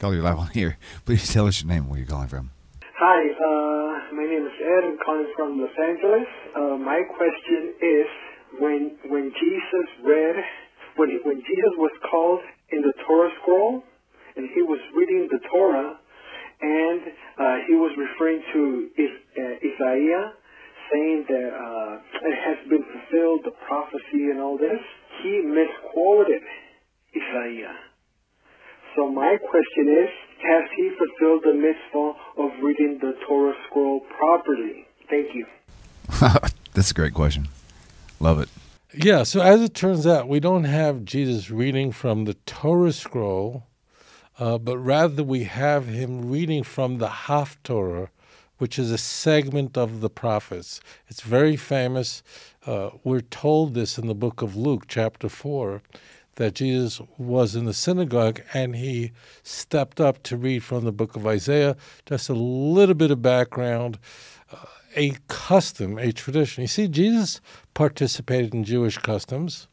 Call your live on here. Please tell us your name, where you're calling from. Hi, my name is Ed. I'm calling from Los Angeles. My question is, when Jesus was called in the Torah scroll, and he was reading the Torah, and he was referring to Isaiah, saying that it has been fulfilled, the prophecy and all this, he misquoted Isaiah. So my question is, has he fulfilled the mitzvah of reading the Torah scroll properly? Thank you. That's a great question. Love it. Yeah, so as it turns out, we don't have Jesus reading from the Torah scroll, but rather we have him reading from the Haftorah, which is a segment of the prophets. It's very famous. We're told this in the book of Luke, chapter 4, that Jesus was in the synagogue and he stepped up to read from the book of Isaiah. Just a little bit of background, a custom, a tradition. You see, Jesus participated in Jewish customs.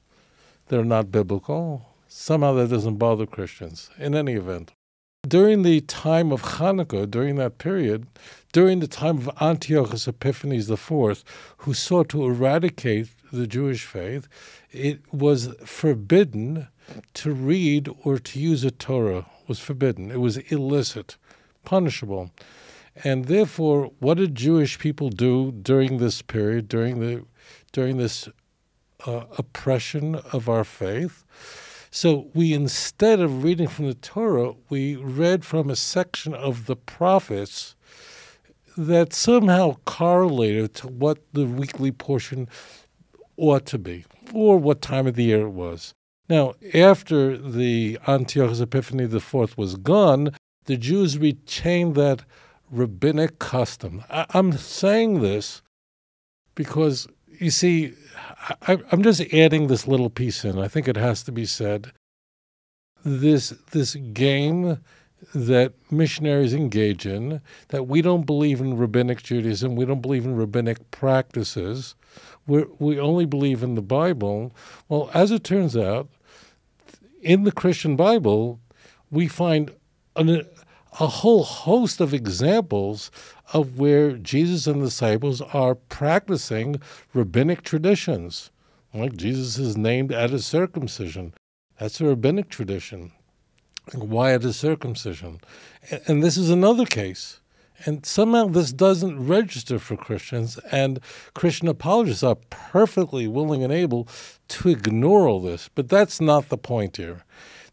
They're not biblical. Somehow that doesn't bother Christians, in any event. During the time of Hanukkah, during that period, during the time of Antiochus Epiphanes IV, who sought to eradicate the Jewish faith, it was forbidden to read or to use a Torah. It was forbidden. It was illicit, punishable. And therefore, what did Jewish people do during this period, during this oppression of our faith? So we, instead of reading from the Torah, we read from a section of the prophets that somehow correlated to what the weekly portion ought to be, or what time of the year it was. Now, after the Antiochus Epiphanes IV was gone, the Jews retained that rabbinic custom. I'm saying this because, you see, I'm just adding this little piece in. I think it has to be said. This game that missionaries engage in, that we don't believe in rabbinic Judaism, we don't believe in rabbinic practices, we only believe in the Bible. Well, as it turns out, in the Christian Bible, we find a whole host of examples of where Jesus and the disciples are practicing rabbinic traditions. Like Jesus is named at his circumcision. That's a rabbinic tradition. Why at his circumcision? And this is another case. And somehow this doesn't register for Christians, and Christian apologists are perfectly willing and able to ignore all this. But that's not the point here.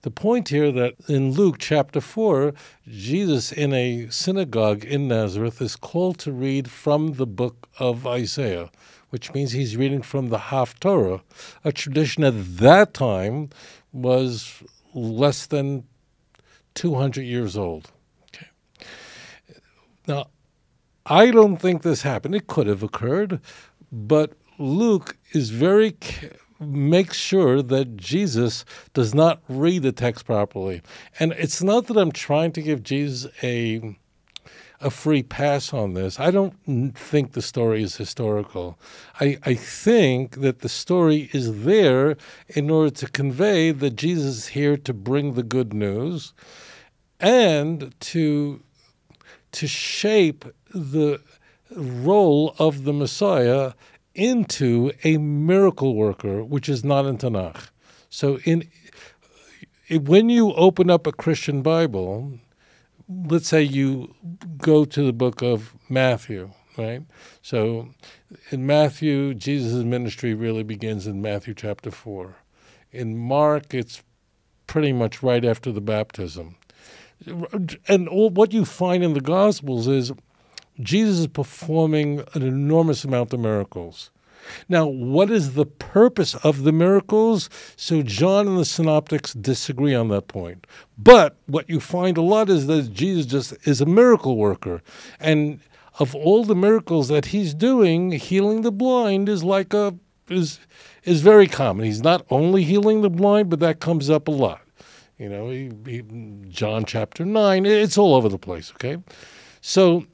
The point here that in Luke chapter 4, Jesus in a synagogue in Nazareth is called to read from the book of Isaiah, which means he's reading from the Haftorah, a tradition at that time was less than 200 years old. Okay. Now, I don't think this happened. It could have occurred, but Luke is very careful. Makes sure that Jesus does not read the text properly. And it's not that I'm trying to give Jesus a free pass on this. I don't think the story is historical. I think that the story is there in order to convey that Jesus is here to bring the good news and to shape the role of the Messiah into a miracle worker, which is not in Tanakh. So when you open up a Christian Bible, let's say you go to the book of Matthew, right? So in Matthew, Jesus' ministry really begins in Matthew chapter 4. In Mark, it's pretty much right after the baptism. And what you find in the Gospels is Jesus is performing an enormous amount of miracles. Now, what is the purpose of the miracles? So John and the Synoptics disagree on that point. But what you find a lot is that Jesus just is a miracle worker. And of all the miracles that he's doing, healing the blind is is very common. He's not only healing the blind, but that comes up a lot. You know, John chapter 9, it's all over the place, okay? So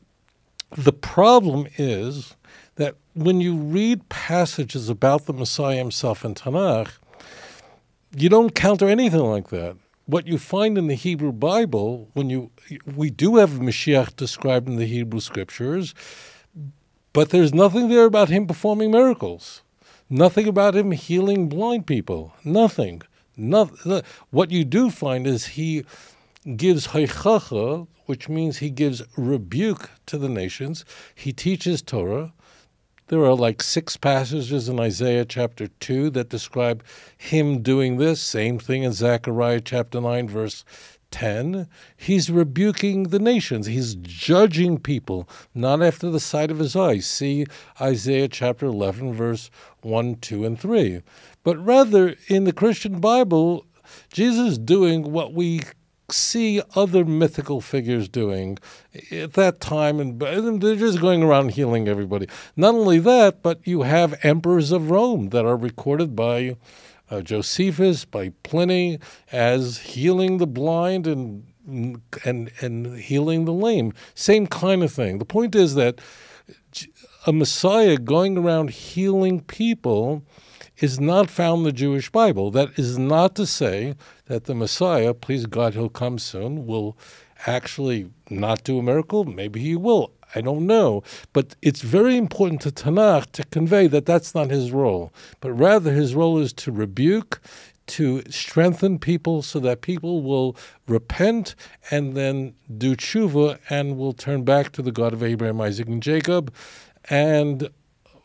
the problem is that when you read passages about the Messiah himself in Tanakh, you don't counter anything like that. what you find in the Hebrew Bible, when we do have Mashiach described in the Hebrew Scriptures, but there's nothing there about him performing miracles, nothing about him healing blind people, nothing. What you do find is he gives haichacha, which means he gives rebuke to the nations. He teaches Torah. There are like 6 passages in Isaiah chapter 2 that describe him doing this. Same thing in Zechariah chapter 9, verse 10. He's rebuking the nations. He's judging people, not after the sight of his eyes. See Isaiah chapter 11, verse 1, 2, and 3. But rather, in the Christian Bible, Jesus is doing what we see other mythical figures doing at that time, and they're just going around healing everybody. Not only that, but you have emperors of Rome that are recorded by Josephus, by Pliny, as healing the blind and healing the lame. Same kind of thing. The point is that a Messiah going around healing people is not found in the Jewish Bible. That is not to say that the Messiah, please God, he'll come soon, will actually not do a miracle. Maybe he will. I don't know. But it's very important to Tanakh to convey that that's not his role, but rather his role is to rebuke, to strengthen people so that people will repent and then do tshuva and will turn back to the God of Abraham, Isaac, and Jacob, and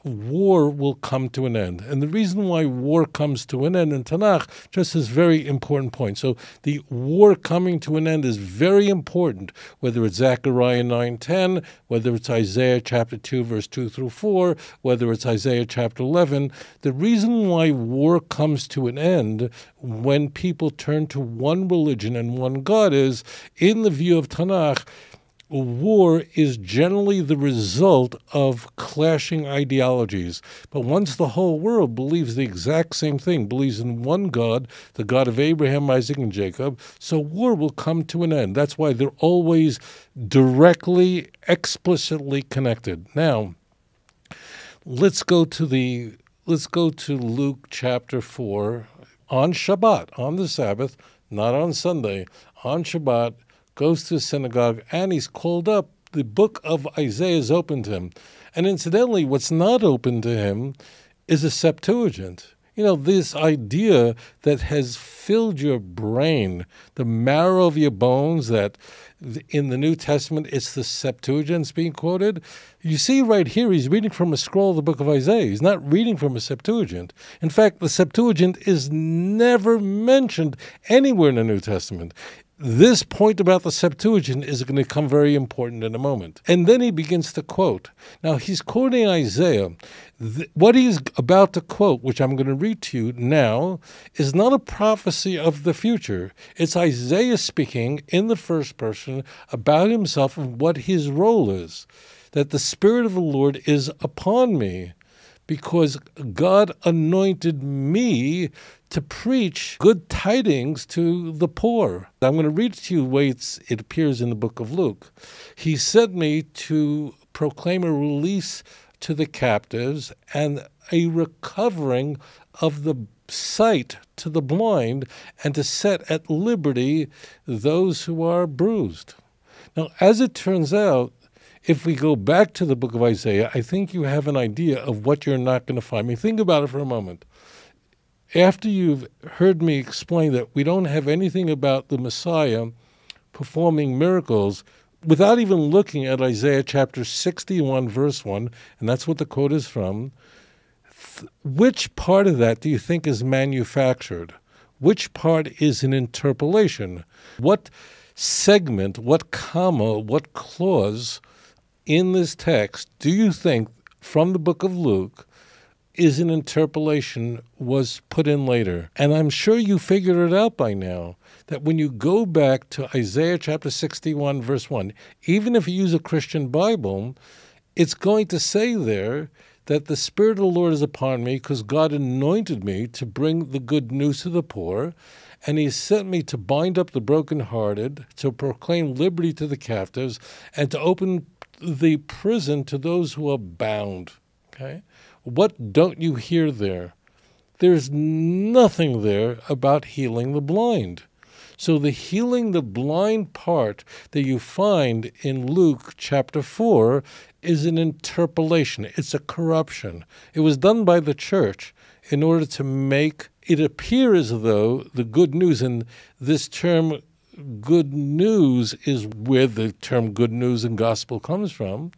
war will come to an end. And the reason why war comes to an end in Tanakh just is very important point. So the war coming to an end is very important, whether it's Zechariah 9:10, whether it's Isaiah chapter 2, verse 2 through 4, whether it's Isaiah chapter 11. The reason why war comes to an end when people turn to one religion and one God is, in the view of Tanakh, war is generally the result of clashing ideologies. But once the whole world believes the exact same thing, believes in one God, the God of Abraham, Isaac, and Jacob, so war will come to an end. That's why they're always directly, explicitly connected. Now, let's go to Luke chapter 4 on Shabbat, on the Sabbath, not on Sunday, on Shabbat. Goes to the synagogue, and he's called up. The book of Isaiah is open to him. And incidentally, what's not open to him is a Septuagint. You know, this idea that has filled your brain, the marrow of your bones, that in the New Testament it's the Septuagint being quoted. You see right here he's reading from a scroll of the book of Isaiah. He's not reading from a Septuagint. In fact, the Septuagint is never mentioned anywhere in the New Testament. This point about the Septuagint is going to become very important in a moment. And then he begins to quote. Now, he's quoting Isaiah. What he's about to quote, which I'm going to read to you now, is not a prophecy of the future. It's Isaiah speaking in the first person about himself and what his role is, that the Spirit of the Lord is upon me, because God anointed me to preach good tidings to the poor. I'm going to read it to you the way it appears in the book of Luke. He sent me to proclaim a release to the captives and a recovering of the sight to the blind, and to set at liberty those who are bruised. Now, as it turns out, if we go back to the book of Isaiah, I think you have an idea of what you're not going to find. I mean, think about it for a moment. After you've heard me explain that we don't have anything about the Messiah performing miracles, without even looking at Isaiah chapter 61, verse 1, and that's what the quote is from, which part of that do you think is manufactured? Which part is an interpolation? What segment, what comma, what clause in this text do you think from the book of Luke is an interpolation, was put in later? And I'm sure you figured it out by now, that when you go back to Isaiah chapter 61, verse 1, even if you use a Christian Bible, it's going to say there that the Spirit of the Lord is upon me because God anointed me to bring the good news to the poor, and he sent me to bind up the brokenhearted, to proclaim liberty to the captives, and to open the prison to those who are bound. Okay? What don't you hear there? There's nothing there about healing the blind. So the healing the blind part that you find in Luke chapter 4 is an interpolation. It's a corruption. It was done by the church in order to make it appear as though the good news, and this term good news is where the term good news and gospel comes from.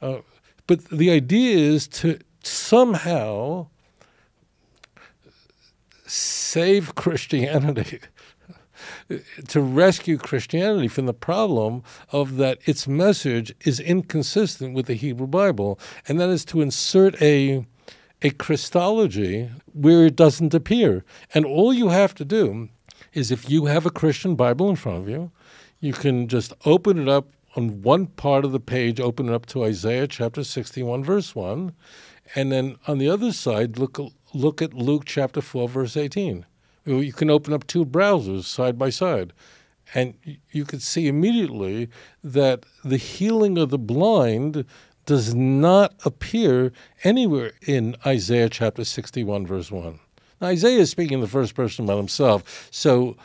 But the idea is to somehow save Christianity, to rescue Christianity from the problem of that its message is inconsistent with the Hebrew Bible, and that is to insert a Christology where it doesn't appear. And all you have to do is, if you have a Christian Bible in front of you, you can just open it up on one part of the page, open it up to Isaiah chapter 61, verse 1, and then on the other side, look at Luke chapter 4, verse 18. You can open up two browsers side by side, and you could see immediately that the healing of the blind does not appear anywhere in Isaiah chapter 61, verse 1. Now, Isaiah is speaking in the first person about himself, so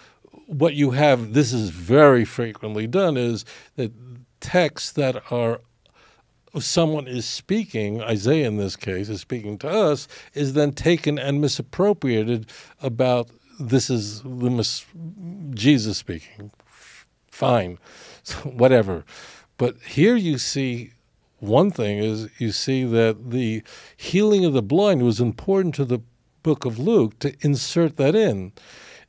what you have, this is very frequently done, is that texts that are someone is speaking, Isaiah in this case, is speaking to us, is then taken and misappropriated about this is the Jesus speaking. Fine, so, whatever. But here you see one thing is you see that the healing of the blind was important to the book of Luke to insert that in.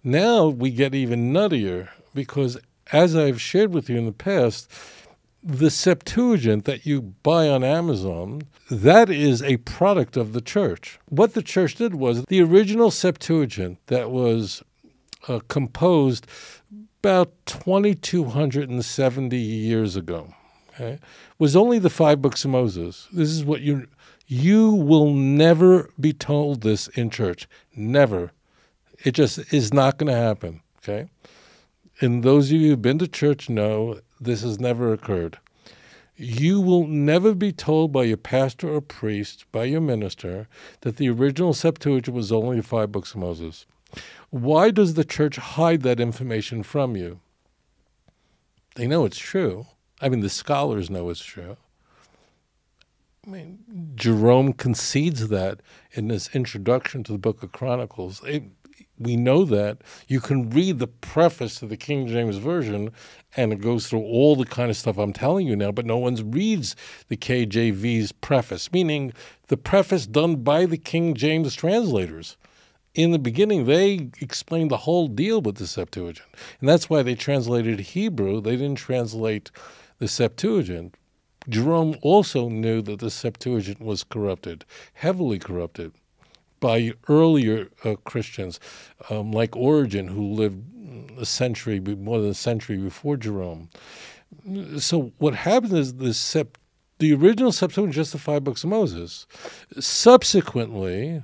Now we get even nuttier because, as I've shared with you in the past, the Septuagint that you buy on Amazon, that is a product of the church. What the church did was the original Septuagint that was composed about 2,270 years ago, okay, was only the 5 books of Moses. This is what you will never be told this in church. Never. It just is not going to happen, okay? And those of you who've been to church know this has never occurred. You will never be told by your pastor or priest, by your minister, that the original Septuagint was only the 5 books of Moses. Why does the church hide that information from you? They know it's true. I mean, the scholars know it's true. I mean, Jerome concedes that in his introduction to the Book of Chronicles. We know that. You can read the preface to the King James Version, and it goes through all the kind of stuff I'm telling you now, but no one reads the KJV's preface, meaning the preface done by the King James translators. In the beginning, they explained the whole deal with the Septuagint, and that's why they translated Hebrew. They didn't translate the Septuagint. Jerome also knew that the Septuagint was corrupted, heavily corrupted, by earlier Christians like Origen, who lived more than a century before Jerome. So what happened is the original Septuagint just the 5 books of Moses. Subsequently,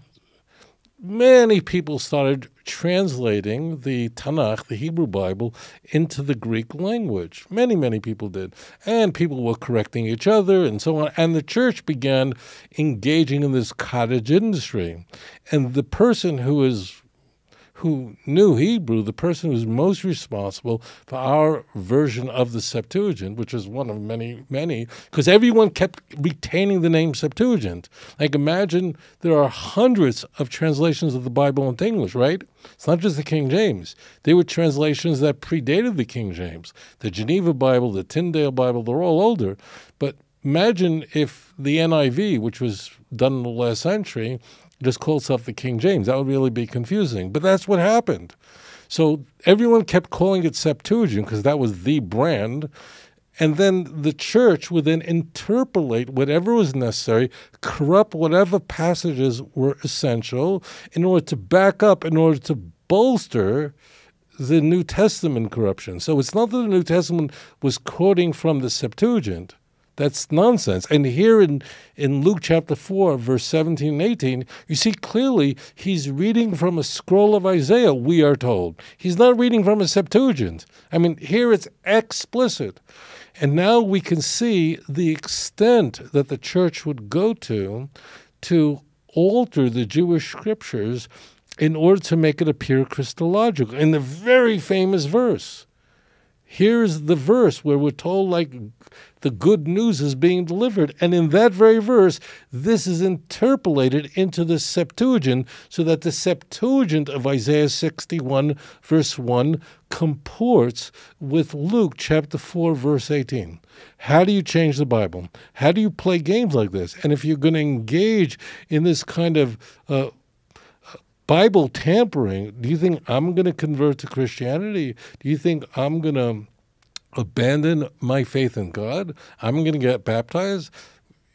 many people started translating the Tanakh, the Hebrew Bible, into the Greek language. Many, many people did. And people were correcting each other and so on. And the church began engaging in this cottage industry. And the person who knew Hebrew, the person who's most responsible for our version of the Septuagint, which is one of many, many, because everyone kept retaining the name Septuagint. Like, imagine there are hundreds of translations of the Bible into English, right? It's not just the King James. They were translations that predated the King James. The Geneva Bible, the Tyndale Bible, they're all older. But imagine if the NIV, which was done in the last century, just call itself the King James. That would really be confusing. But that's what happened. So everyone kept calling it Septuagint because that was the brand. And then the church would then interpolate whatever was necessary, corrupt whatever passages were essential in order to back up, in order to bolster the New Testament corruption. So it's not that the New Testament was quoting from the Septuagint. That's nonsense. And here in Luke chapter 4, verse 17 and 18, you see clearly he's reading from a scroll of Isaiah, we are told. He's not reading from a Septuagint. I mean, here it's explicit. And now we can see the extent that the church would go to alter the Jewish scriptures in order to make it appear Christological. In the very famous verse, here's the verse where we're told like the good news is being delivered. And in that very verse, this is interpolated into the Septuagint so that the Septuagint of Isaiah 61 verse 1 comports with Luke chapter 4 verse 18. How do you change the Bible? How do you play games like this? And if you're going to engage in this kind of Bible tampering, do you think I'm going to convert to Christianity? Do you think I'm going to abandon my faith in God? I'm going to get baptized?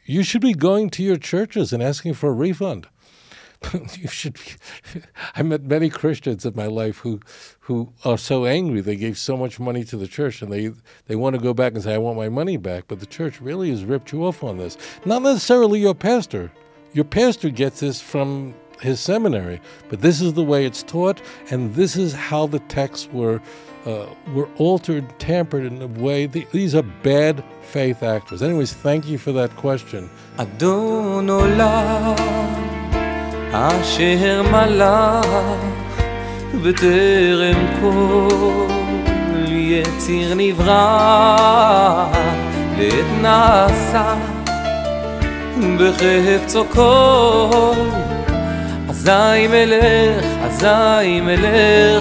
You should be going to your churches and asking for a refund. You should be. I met many Christians in my life who are so angry. They gave so much money to the church, and they want to go back and say, I want my money back. But the church really has ripped you off on this. Not necessarily your pastor. Your pastor gets this from his seminary, but this is the way it's taught, and this is how the texts were altered, tampered in a way. These are bad faith actors. Anyways, thank you for that question. Adon olam asher malach v'terem kol yetzir nivra et nasa b'chefetzo kol Azai melech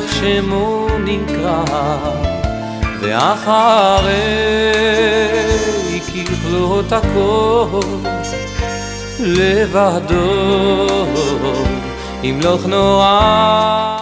shemu nikra Ve'acharei kiklot hakol levado Imloch noah